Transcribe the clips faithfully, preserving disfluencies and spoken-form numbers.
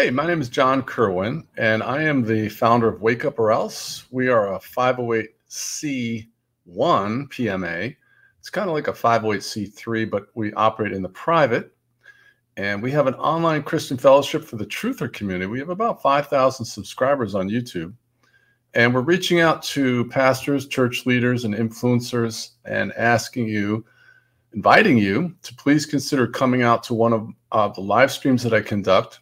Hey, my name is John Kerwin, and I am the founder of Wake Up or Else. We are a five oh eight C one P M A. It's kind of like a five oh eight C three, but we operate in the private. And we have an online Christian fellowship for the truther community. We have about five thousand subscribers on YouTube. And we're reaching out to pastors, church leaders, and influencers and asking you, inviting you to please consider coming out to one of uh, the live streams that I conduct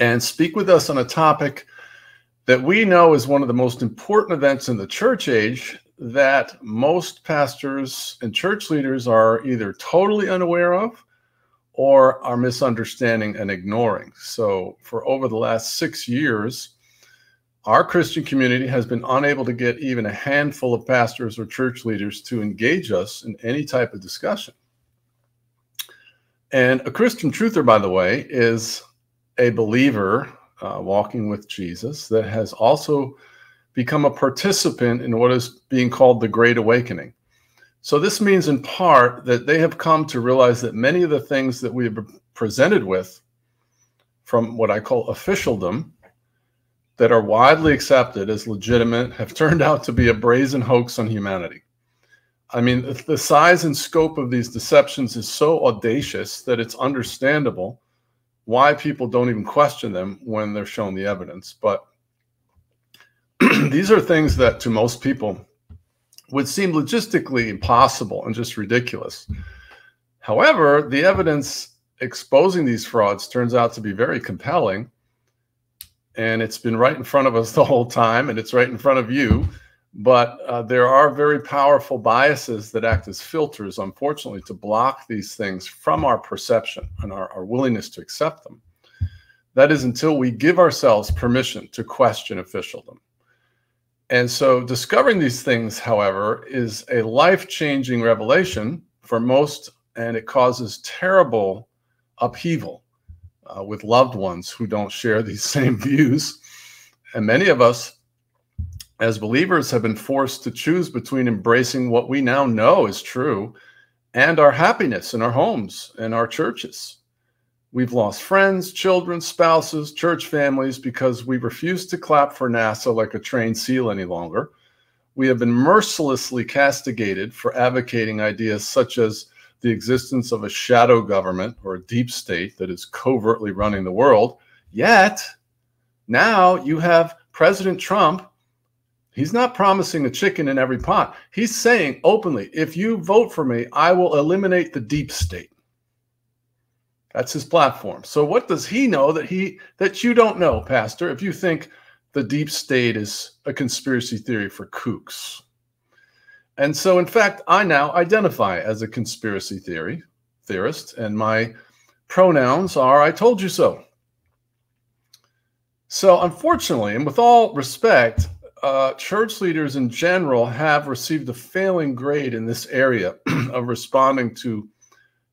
and speak with us on a topic that we know is one of the most important events in the church age that most pastors and church leaders are either totally unaware of or are misunderstanding and ignoring. So for over the last six years, our Christian community has been unable to get even a handful of pastors or church leaders to engage us in any type of discussion. And a Christian truther, by the way, is a believer uh, walking with Jesus that has also become a participant in what is being called the Great Awakening. So this means in part that they have come to realize that many of the things that we have been presented with from what I call officialdom that are widely accepted as legitimate have turned out to be a brazen hoax on humanity. I mean, the size and scope of these deceptions is so audacious that it's understandable why people don't even question them when they're shown the evidence. But these are things that to most people would seem logistically impossible and just ridiculous. However, the evidence exposing these frauds turns out to be very compelling, and it's been right in front of us the whole time, and it's right in front of you. But uh, there are very powerful biases that act as filters, unfortunately, to block these things from our perception and our, our willingness to accept them. That is until we give ourselves permission to question officialdom. And so discovering these things, however, is a life-changing revelation for most, and it causes terrible upheaval uh, with loved ones who don't share these same views. And many of us, as believers, have been forced to choose between embracing what we now know is true and our happiness in our homes and our churches. We've lost friends, children, spouses, church families because we refuse to clap for NASA like a trained seal any longer. We have been mercilessly castigated for advocating ideas such as the existence of a shadow government or a deep state that is covertly running the world. Yet, now you have President Trump. He's not promising a chicken in every pot. He's saying openly, if you vote for me, I will eliminate the deep state. That's his platform. So what does he know that he that you don't know, Pastor, if you think the deep state is a conspiracy theory for kooks? And so, in fact, I now identify as a conspiracy theory theorist, and my pronouns are, I told you so. So, unfortunately, and with all respect, uh, church leaders in general have received a failing grade in this area of responding to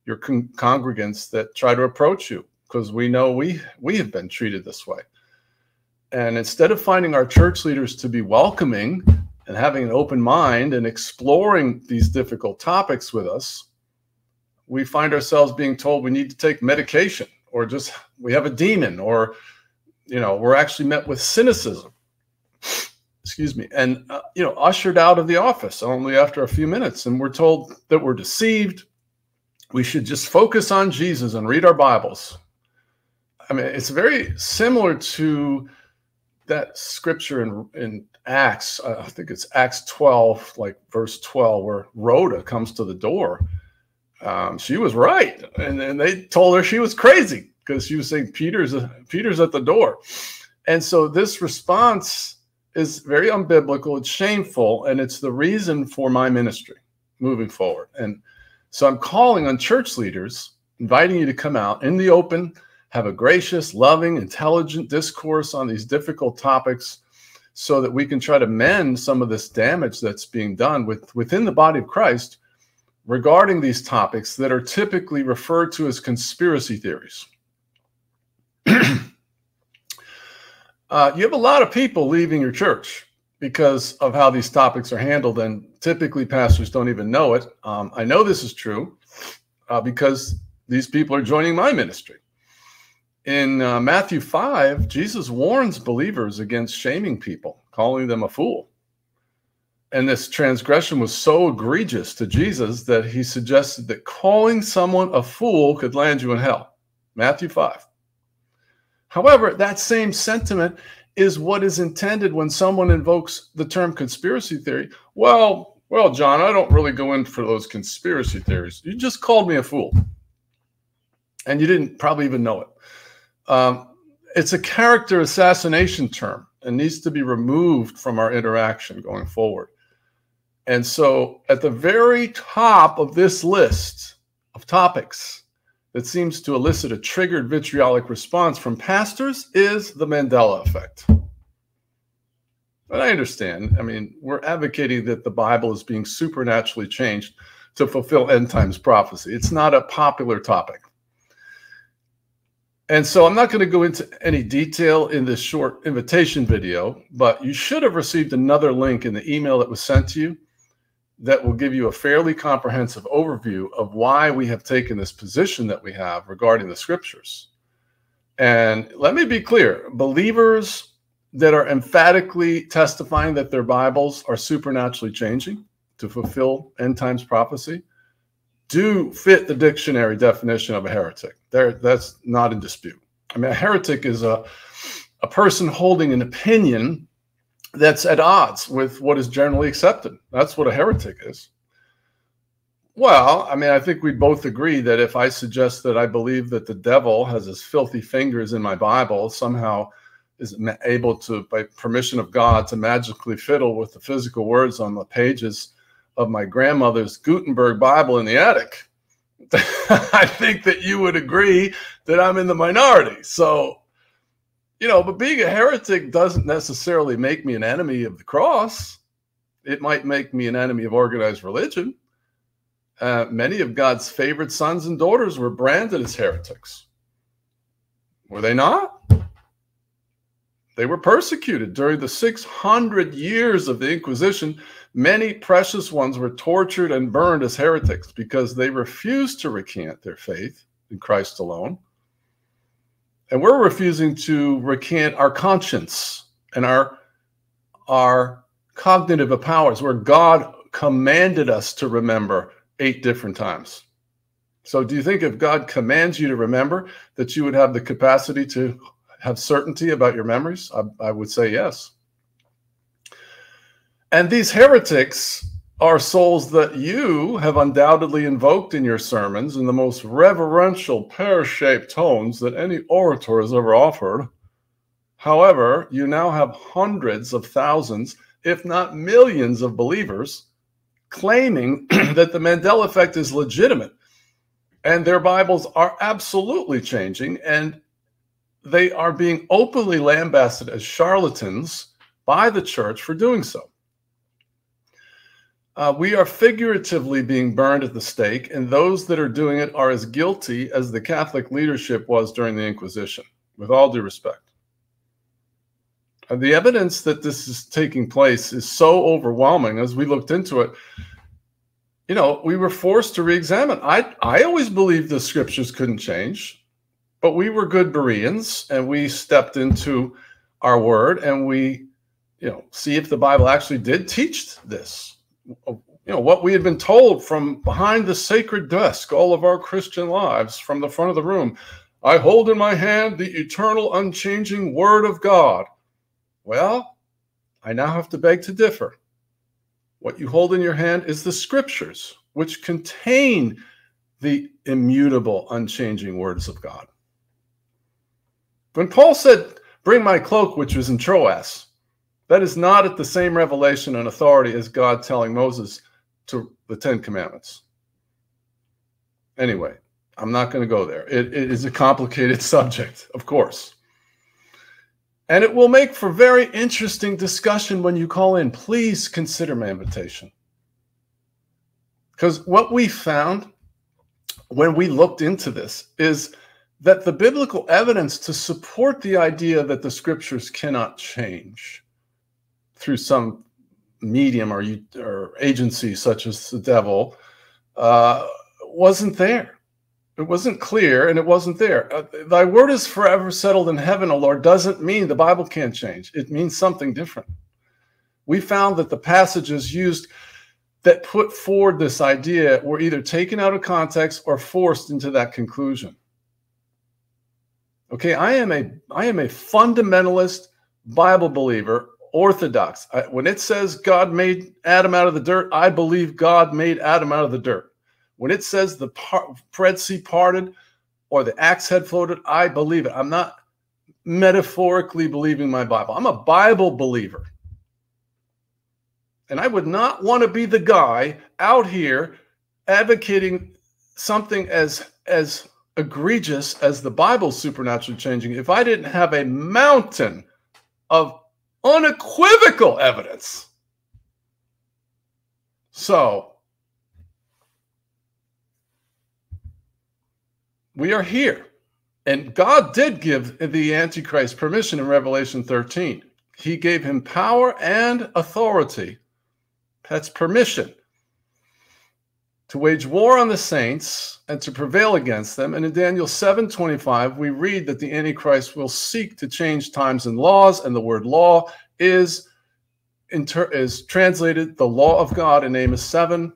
your con congregants that try to approach you, because we know we, we have been treated this way. And instead of finding our church leaders to be welcoming and having an open mind and exploring these difficult topics with us, we find ourselves being told we need to take medication, or just we have a demon, or, you know, we're actually met with cynicism, excuse me, and, uh, you know, ushered out of the office only after a few minutes. And we're told that we're deceived. We should just focus on Jesus and read our Bibles. I mean, it's very similar to that scripture in, in Acts. I think it's Acts twelve, like verse twelve, where Rhoda comes to the door. Um, she was right. And then they told her she was crazy because she was saying Peter's, Peter's at the door. And so this response is very unbiblical. It's shameful. And it's the reason for my ministry moving forward. And so I'm calling on church leaders, inviting you to come out in the open, have a gracious, loving, intelligent discourse on these difficult topics so that we can try to mend some of this damage that's being done with, within the body of Christ regarding these topics that are typically referred to as conspiracy theories. uh, you have a lot of people leaving your church because of how these topics are handled, and typically pastors don't even know it. Um, I know this is true uh, because these people are joining my ministry. in uh, Matthew five, Jesus warns believers against shaming people, calling them a fool. And this transgression was so egregious to Jesus that he suggested that calling someone a fool could land you in hell. Matthew five. However, that same sentiment is what is intended when someone invokes the term conspiracy theory. Well, well, John, I don't really go in for those conspiracy theories. You just called me a fool. And you didn't probably even know it. Um, it's a character assassination term and needs to be removed from our interaction going forward. And so at the very top of this list of topics that seems to elicit a triggered vitriolic response from pastors is the Mandela Effect. But I understand. I mean, we're advocating that the Bible is being supernaturally changed to fulfill end times prophecy. It's not a popular topic. And so I'm not going to go into any detail in this short invitation video, but you should have received another link in the email that was sent to you that will give you a fairly comprehensive overview of why we have taken this position that we have regarding the scriptures. And let me be clear, believers that are emphatically testifying that their Bibles are supernaturally changing to fulfill end times prophecy do fit the dictionary definition of a heretic. There, that's not in dispute. I mean, a heretic is a, a person holding an opinion that's at odds with what is generally accepted. That's what a heretic is. Well, I mean, I think we both agree that if I suggest that I believe that the devil has his filthy fingers in my Bible, somehow is able to, by permission of God, to magically fiddle with the physical words on the pages of my grandmother's Gutenberg Bible in the attic, I think that you would agree that I'm in the minority. So, you know, but being a heretic doesn't necessarily make me an enemy of the cross. It might make me an enemy of organized religion. Uh, many of God's favorite sons and daughters were branded as heretics. Were they not? They were persecuted during the six hundred years of the Inquisition. Many precious ones were tortured and burned as heretics because they refused to recant their faith in Christ alone. And we're refusing to recant our conscience and our, our cognitive powers, where God commanded us to remember eight different times. So do you think if God commands you to remember that you would have the capacity to have certainty about your memories? I, I would say yes. And these heretics are souls that you have undoubtedly invoked in your sermons in the most reverential, pear-shaped tones that any orator has ever offered. However, you now have hundreds of thousands, if not millions, of believers claiming that the Mandela Effect is legitimate and their Bibles are absolutely changing, and they are being openly lambasted as charlatans by the church for doing so. Uh, we are figuratively being burned at the stake, and those that are doing it are as guilty as the Catholic leadership was during the Inquisition, with all due respect. And the evidence that this is taking place is so overwhelming. As we looked into it, you know, we were forced to re-examine. I, I always believed the scriptures couldn't change, but we were good Bereans, and we stepped into our word, and we, you know, see if the Bible actually did teach this. You know, what we had been told from behind the sacred desk all of our Christian lives, from the front of the room. I hold in my hand the eternal, unchanging word of God. Well, I now have to beg to differ. What you hold in your hand is the scriptures, which contain the immutable, unchanging words of God. When Paul said, bring my cloak, which was in Troas, that is not at the same revelation and authority as God telling Moses to the Ten Commandments. Anyway, I'm not going to go there. It, it is a complicated subject, of course. And it will make for very interesting discussion when you call in. Please consider my invitation. Because what we found when we looked into this is that the biblical evidence to support the idea that the scriptures cannot change through some medium or, or agency such as the devil, uh, wasn't there. It wasn't clear, and it wasn't there. Uh, Thy word is forever settled in heaven, O Lord, doesn't mean the Bible can't change. It means something different. We found that the passages used that put forward this idea were either taken out of context or forced into that conclusion. Okay, I am a, I am a fundamentalist Bible believer, orthodox. I, when it says God made Adam out of the dirt, I believe God made Adam out of the dirt. When it says the Red Sea parted or the axe head floated, I believe it. I'm not metaphorically believing my Bible. I'm a Bible believer. And I would not want to be the guy out here advocating something as, as egregious as the Bible supernaturally changing if I didn't have a mountain of unequivocal evidence. So we are here, and God did give the Antichrist permission in Revelation thirteen. He gave him power and authority. That's permission to wage war on the saints and to prevail against them. And in Daniel seven twenty-five, we read that the Antichrist will seek to change times and laws, and the word law is, inter is translated the law of God in Amos seven,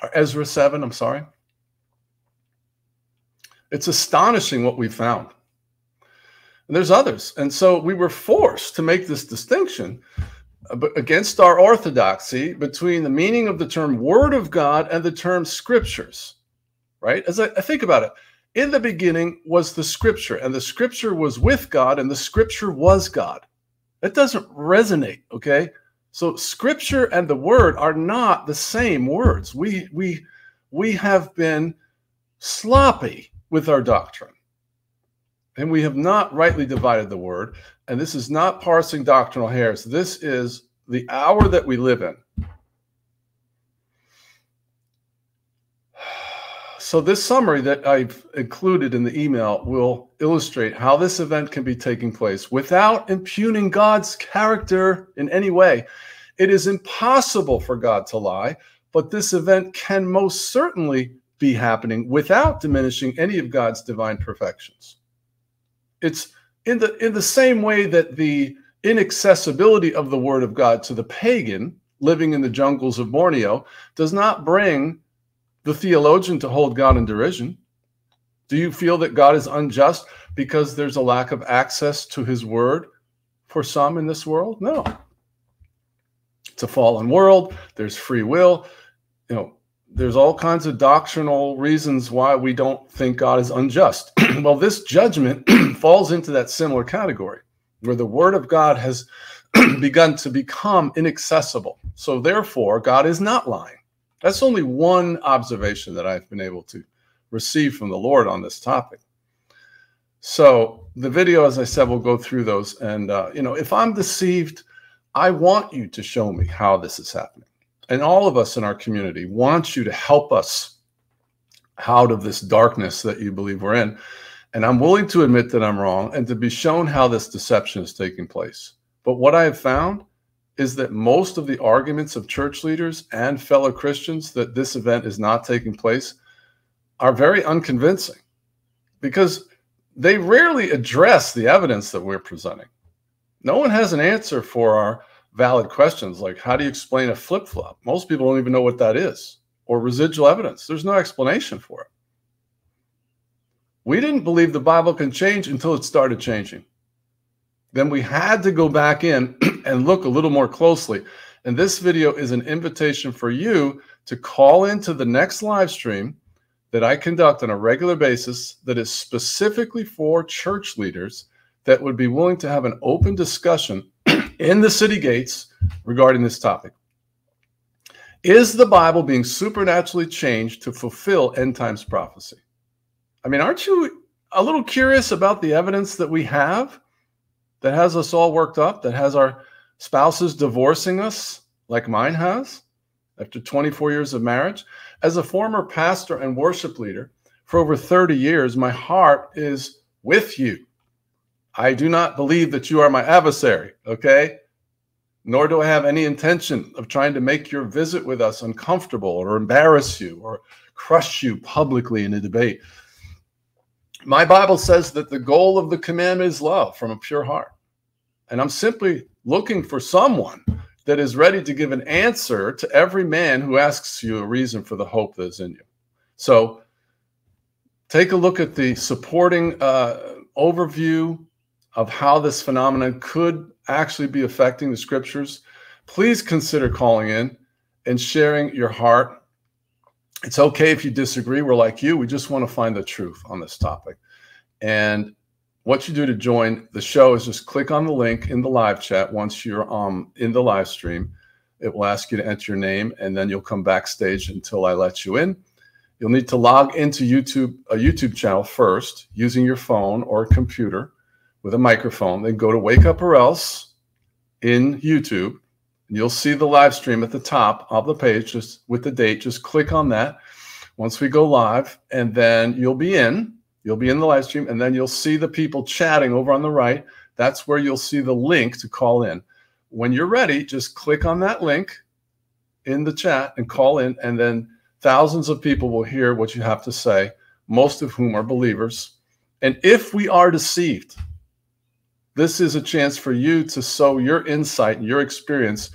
or Ezra seven, I'm sorry. It's astonishing what we found. And there's others. And so we were forced to make this distinction against our orthodoxy between the meaning of the term word of God and the term scriptures, right? As I, I think about it, in the beginning was the scripture, and the scripture was with God, and the scripture was God. That doesn't resonate, okay? So scripture and the word are not the same words. We, we, we have been sloppy with our doctrine, and we have not rightly divided the word. And this is not parsing doctrinal hairs. This is the hour that we live in. So this summary that I've included in the email will illustrate how this event can be taking place without impugning God's character in any way. It is impossible for God to lie, but this event can most certainly be happening without diminishing any of God's divine perfections. It's in the, in the same way that the inaccessibility of the word of God to the pagan living in the jungles of Borneo does not bring the theologian to hold God in derision. Do you feel that God is unjust because there's a lack of access to his word for some in this world? No. It's a fallen world. There's free will. You know, there's all kinds of doctrinal reasons why we don't think God is unjust. Well, this judgment falls into that similar category where the word of God has begun to become inaccessible. So therefore, God is not lying. That's only one observation that I've been able to receive from the Lord on this topic. So the video, as I said, will go through those. And, uh, you know, if I'm deceived, I want you to show me how this is happening. And all of us in our community want you to help us out of this darkness that you believe we're in. And I'm willing to admit that I'm wrong and to be shown how this deception is taking place. But what I have found is that most of the arguments of church leaders and fellow Christians that this event is not taking place are very unconvincing, because they rarely address the evidence that we're presenting. No one has an answer for our valid questions like, how do you explain a flip-flop? Most people don't even know what that is, or residual evidence. There's no explanation for it. We didn't believe the Bible can change until it started changing. Then we had to go back in and look a little more closely. And this video is an invitation for you to call into the next live stream that I conduct on a regular basis that is specifically for church leaders that would be willing to have an open discussion in the city gates regarding this topic. Is the Bible being supernaturally changed to fulfill end times prophecy? I mean, aren't you a little curious about the evidence that we have that has us all worked up, that has our spouses divorcing us like mine has after twenty-four years of marriage? As a former pastor and worship leader for over thirty years, my heart is with you. I do not believe that you are my adversary, okay? Nor do I have any intention of trying to make your visit with us uncomfortable or embarrass you or crush you publicly in a debate. My Bible says that the goal of the commandment is love from a pure heart. And I'm simply looking for someone that is ready to give an answer to every man who asks you a reason for the hope that is in you. So take a look at the supporting uh, overview of how this phenomenon could actually be affecting the scriptures. Please consider calling in and sharing your heart. It's okay if you disagree. We're like you. We just want to find the truth on this topic. And what you do to join the show is just click on the link in the live chat. Once you're um, in the live stream, it will ask you to enter your name, and then you'll come backstage until I let you in. You'll need to log into YouTube, a YouTube channel first, using your phone or computer with a microphone. Then go to Wake Up or Else in YouTube, and you'll see the live stream at the top of the page just with the date. Just click on that once we go live, and then you'll be in. You'll be in the live stream, and then you'll see the people chatting over on the right. That's where you'll see the link to call in. When you're ready, just click on that link in the chat and call in, and then thousands of people will hear what you have to say, most of whom are believers. And if we are deceived, this is a chance for you to sow your insight and your experience,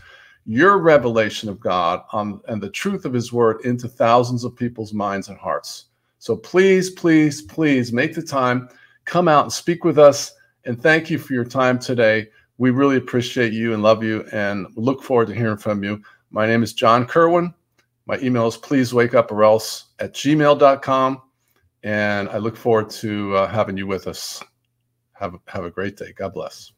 your revelation of God on, and the truth of his word into thousands of people's minds and hearts. So please, please, please make the time, come out and speak with us. And thank you for your time today. We really appreciate you and love you and look forward to hearing from you. My name is John Kerwin. My email is please wake up or else at gmail dot com. And I look forward to uh, having you with us. Have, have a great day. God bless.